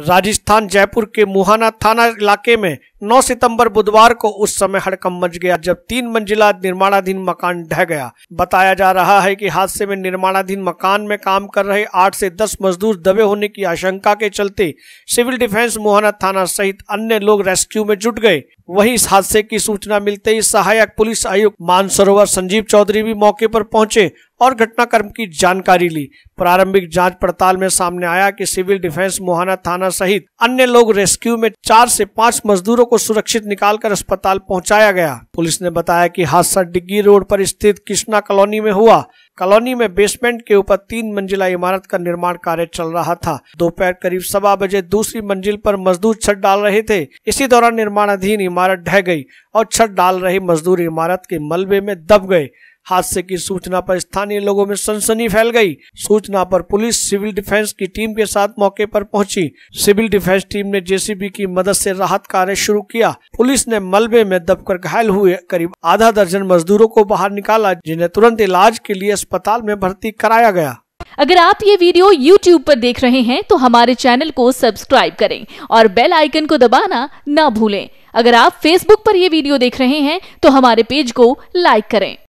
राजस्थान जयपुर के मोहाना थाना इलाके में 9 सितंबर बुधवार को उस समय हड़कंप मच गया जब 3 मंजिला निर्माणाधीन मकान ढह गया। बताया जा रहा है कि हादसे में निर्माणाधीन मकान में काम कर रहे 8 से 10 मजदूर दबे होने की आशंका के चलते सिविल डिफेंस मोहाना थाना सहित अन्य लोग रेस्क्यू में जुट गए। वहीं इस हादसे की सूचना मिलते ही सहायक पुलिस आयुक्त मानसरोवर संजीव चौधरी भी मौके पर पहुंचे और घटनाक्रम की जानकारी ली। प्रारंभिक जांच पड़ताल में सामने आया कि सिविल डिफेंस मोहाना थाना सहित अन्य लोग रेस्क्यू में 4 से 5 मजदूरों को सुरक्षित निकालकर अस्पताल पहुंचाया गया। पुलिस ने बताया कि हादसा डिग्गी रोड पर स्थित कृष्णा कॉलोनी में हुआ। कॉलोनी में बेसमेंट के ऊपर 3 मंजिला इमारत का निर्माण कार्य चल रहा था। दोपहर करीब 1:15 बजे दूसरी मंजिल पर मजदूर छत डाल रहे थे। इसी दौरान निर्माणाधीन इमारत ढह गई और छत डाल रहे मजदूर इमारत के मलबे में दब गए। हादसे की सूचना पर स्थानीय लोगों में सनसनी फैल गई। सूचना पर पुलिस सिविल डिफेंस की टीम के साथ मौके पर पहुंची। सिविल डिफेंस टीम ने जेसीबी की मदद से राहत कार्य शुरू किया। पुलिस ने मलबे में दबकर घायल हुए करीब आधा दर्जन मजदूरों को बाहर निकाला, जिन्हें तुरंत इलाज के लिए अस्पताल में भर्ती कराया गया। अगर आप ये वीडियो YouTube पर देख रहे हैं तो हमारे चैनल को सब्सक्राइब करें और बेल आइकन को दबाना ना भूलें। अगर आप Facebook पर यह वीडियो देख रहे हैं तो हमारे पेज को लाइक करें।